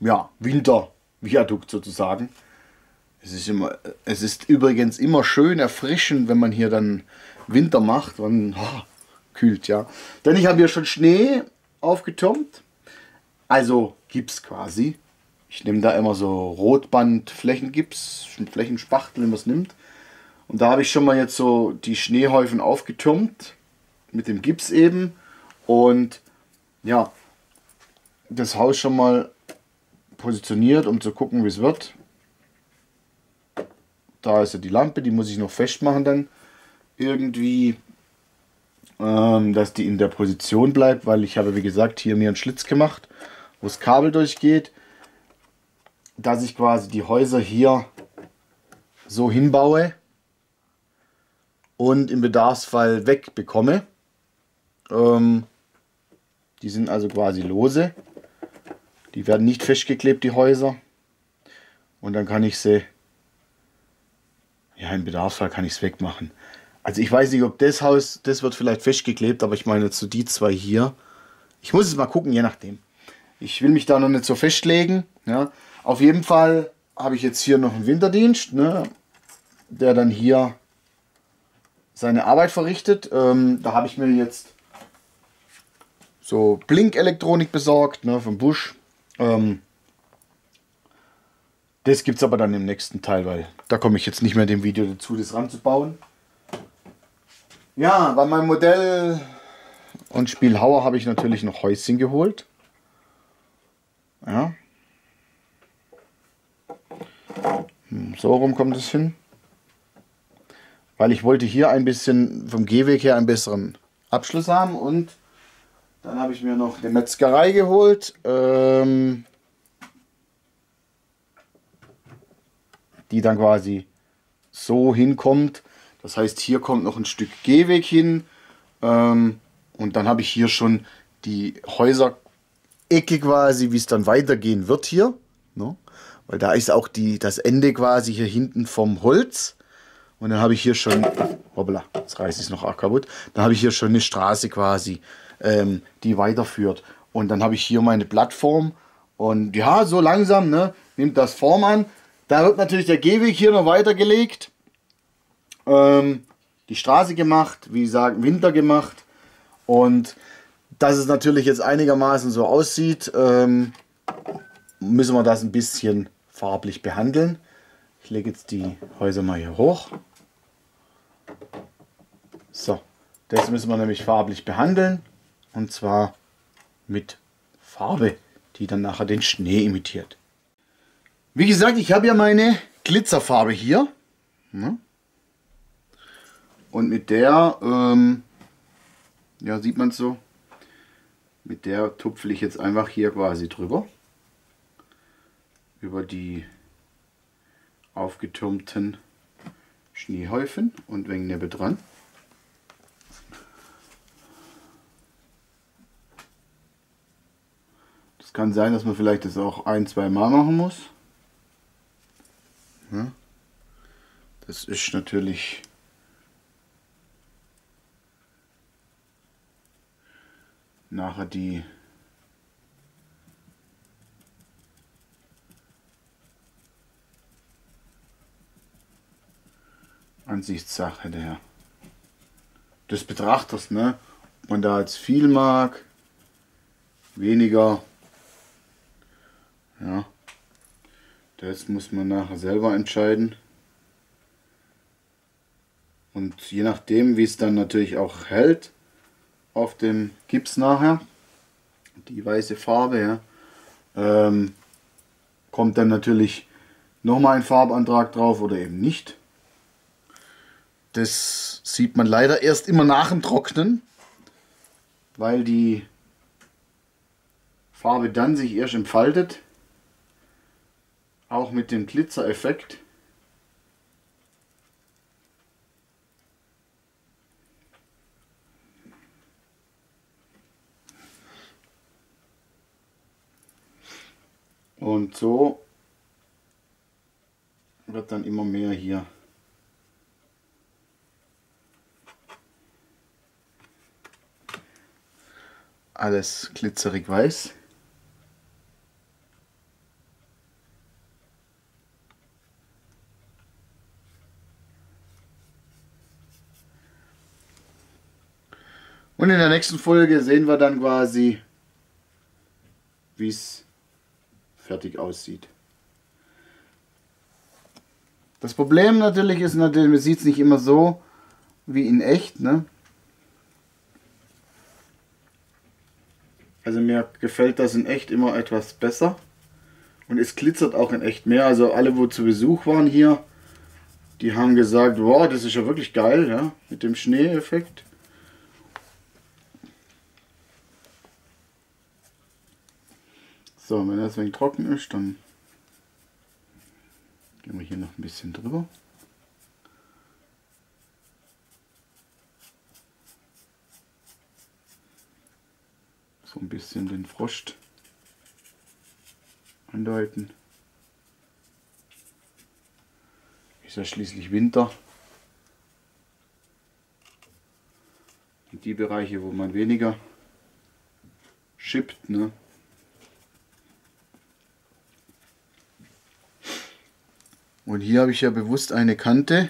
ja, Winter-Viadukt sozusagen. Es ist, immer, es ist übrigens immer schön erfrischend, wenn man hier dann Winter macht. Man oh, kühlt, ja. Denn ich habe hier schon Schnee aufgetürmt. Also Gips quasi. Ich nehme da immer so Rotband, Flächengips, Flächenspachtel, wenn man es nimmt. Und da habe ich schon mal jetzt so die Schneehäufen aufgetürmt, mit dem Gips eben. Und ja, das Haus schon mal positioniert, um zu gucken, wie es wird. Da ist ja die Lampe, die muss ich noch festmachen dann irgendwie, ähm, dass die in der Position bleibt, weil ich habe, wie gesagt, hier mir einen Schlitz gemacht, wo das Kabel durchgeht, dass ich quasi die Häuser hier so hinbaue und im Bedarfsfall wegbekomme. Ähm, die sind also quasi lose, die werden nicht festgeklebt, die Häuser, und dann kann ich sie, ja, im Bedarfsfall kann ich es wegmachen. Also ich weiß nicht, ob das Haus, das wird vielleicht festgeklebt, aber ich meine zu die zwei hier. Ich muss es mal gucken, je nachdem. Ich will mich da noch nicht so festlegen. Ja. Auf jeden Fall habe ich jetzt hier noch einen Winterdienst, ne, der dann hier seine Arbeit verrichtet. Ähm, da habe ich mir jetzt so Blinkelektronik besorgt, ne, vom Busch. Ähm, Das gibt es aber dann im nächsten Teil, weil da komme ich jetzt nicht mehr dem Video dazu, das ranzubauen. Ja, bei meinem Modell und Spielhauer habe ich natürlich noch Häuschen geholt. Ja. So rum kommt es hin. Weil ich wollte hier ein bisschen vom Gehweg her einen besseren Abschluss haben. Und dann habe ich mir noch eine Metzgerei geholt. Ähm... die dann quasi so hinkommt. Das heißt, hier kommt noch ein Stück Gehweg hin. Ähm, und dann habe ich hier schon die Häuserecke quasi, wie es dann weitergehen wird hier. Ne? Weil da ist auch die, das Ende quasi hier hinten vom Holz. Und dann habe ich hier schon, hoppla, jetzt reißt es noch arg kaputt. Dann habe ich hier schon eine Straße quasi, ähm, die weiterführt. Und dann habe ich hier meine Plattform. Und ja, so langsam, ne, nimmt das Form an. Da wird natürlich der Gehweg hier noch weitergelegt, ähm, die Straße gemacht, wie gesagt, Winter gemacht, und dass es natürlich jetzt einigermaßen so aussieht, ähm, müssen wir das ein bisschen farblich behandeln. Ich lege jetzt die Häuser mal hier hoch. So, das müssen wir nämlich farblich behandeln, und zwar mit Farbe, die dann nachher den Schnee imitiert. Wie gesagt, ich habe ja meine Glitzerfarbe hier, und mit der, ähm, ja, sieht man es so, mit der tupfle ich jetzt einfach hier quasi drüber, über die aufgetürmten Schneehäufen und wegen Nebel dran. Das kann sein, dass man vielleicht das auch ein, zwei Mal machen muss. Das ist natürlich nachher die Ansichtssache der des Betrachters, ne? Ob man da jetzt viel mag, weniger, ja. Das muss man nachher selber entscheiden. Und je nachdem, wie es dann natürlich auch hält, auf dem Gips nachher, die weiße Farbe, ja, ähm, kommt dann natürlich nochmal ein Farbantrag drauf oder eben nicht. Das sieht man leider erst immer nach dem Trocknen, weil die Farbe dann sich erst entfaltet. Auch mit dem Glitzereffekt. Und so wird dann immer mehr hier. Alles glitzerig weiß. Und in der nächsten Folge sehen wir dann quasi, wie es fertig aussieht. Das Problem natürlich ist, natürlich, man sieht es nicht immer so wie in echt, ne? Also mir gefällt das in echt immer etwas besser, Und es glitzert auch in echt mehr. Also alle, wo zu Besuch waren hier, die haben gesagt, wow, das ist ja wirklich geil, ja, mit dem Schneeeffekt. So, wenn das wegen trocken ist, dann gehen wir hier noch ein bisschen drüber. So ein bisschen den Frost andeuten. Ist ja schließlich Winter. Und die Bereiche, wo man weniger schippt, ne? Und hier habe ich ja bewusst eine Kante.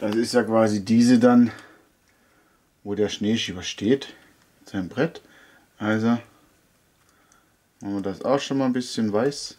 Das ist ja quasi diese dann, wo der Schneeschieber steht, sein Brett. Also machen wir das auch schon mal ein bisschen weiß.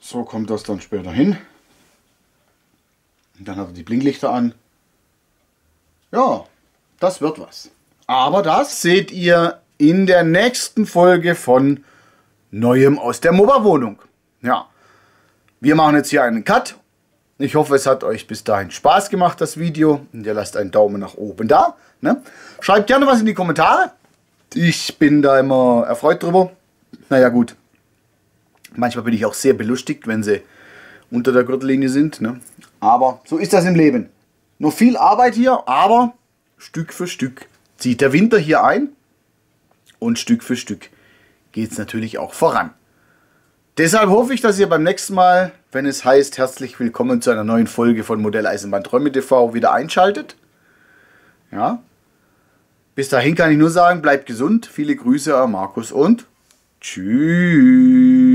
So kommt das dann später hin. Und dann hat er die Blinklichter an. Ja, das wird was. Aber das seht ihr in der nächsten Folge von Neuem aus der MOBA-Wohnung. Ja, wir machen jetzt hier einen Cut. Ich hoffe, es hat euch bis dahin Spaß gemacht, das Video. Und ihr lasst einen Daumen nach oben da. Ne? Schreibt gerne was in die Kommentare. Ich bin da immer erfreut drüber. Naja, gut. Manchmal bin ich auch sehr belustigt, wenn sie unter der Gürtellinie sind. Ne? Aber so ist das im Leben. Noch viel Arbeit hier, aber Stück für Stück zieht der Winter hier ein. Und Stück für Stück geht es natürlich auch voran. Deshalb hoffe ich, dass ihr beim nächsten Mal, wenn es heißt, herzlich willkommen zu einer neuen Folge von Modelleisenbahnträume T V, wieder einschaltet. Ja. Bis dahin kann ich nur sagen, bleibt gesund. Viele Grüße, Markus und tschüss.